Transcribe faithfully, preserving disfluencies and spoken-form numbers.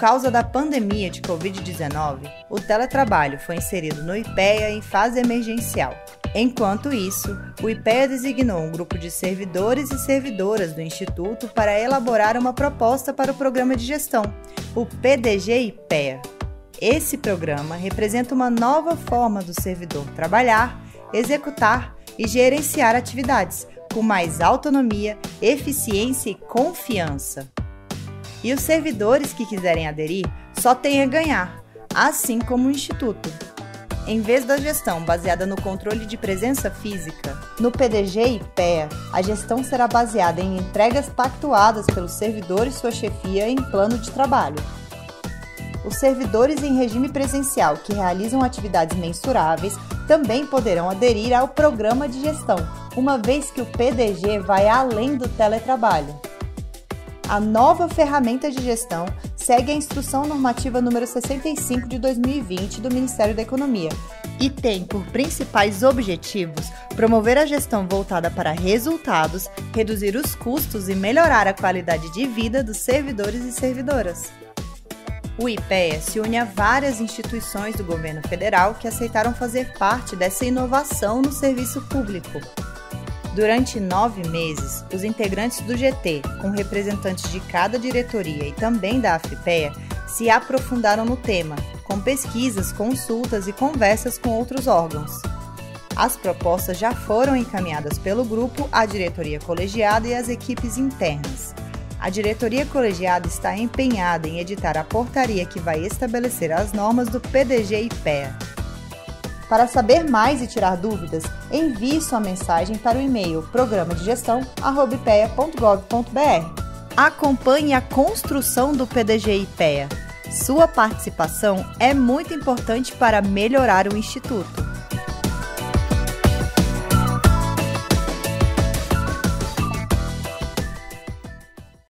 causa da pandemia de covid dezenove, o teletrabalho foi inserido no IPEA em fase emergencial. Enquanto isso, o IPEA designou um grupo de servidores e servidoras do Instituto para elaborar uma proposta para o Programa de Gestão, o P D G-IPEA. Esse programa representa uma nova forma do servidor trabalhar, executar e gerenciar atividades, com mais autonomia, eficiência e confiança. E os servidores que quiserem aderir só têm a ganhar, assim como o Instituto. Em vez da gestão baseada no controle de presença física, no P D G-IPEA, a gestão será baseada em entregas pactuadas pelo servidor e sua chefia em plano de trabalho. Os servidores em regime presencial que realizam atividades mensuráveis também poderão aderir ao programa de gestão, uma vez que o P D G vai além do teletrabalho. A nova ferramenta de gestão segue a Instrução Normativa número sessenta e cinco de dois mil e vinte do Ministério da Economia e tem por principais objetivos promover a gestão voltada para resultados, reduzir os custos e melhorar a qualidade de vida dos servidores e servidoras. O IPEA se une a várias instituições do governo federal que aceitaram fazer parte dessa inovação no serviço público. Durante nove meses, os integrantes do G T, com representantes de cada diretoria e também da AFIPEA, se aprofundaram no tema, com pesquisas, consultas e conversas com outros órgãos. As propostas já foram encaminhadas pelo grupo à diretoria colegiada e às equipes internas. A diretoria colegiada está empenhada em editar a portaria que vai estabelecer as normas do P D G-IPEA. Para saber mais e tirar dúvidas, envie sua mensagem para o e-mail programa de gestão arroba ipea ponto gov ponto br. Acompanhe a construção do P D G-IPEA. Sua participação é muito importante para melhorar o Instituto.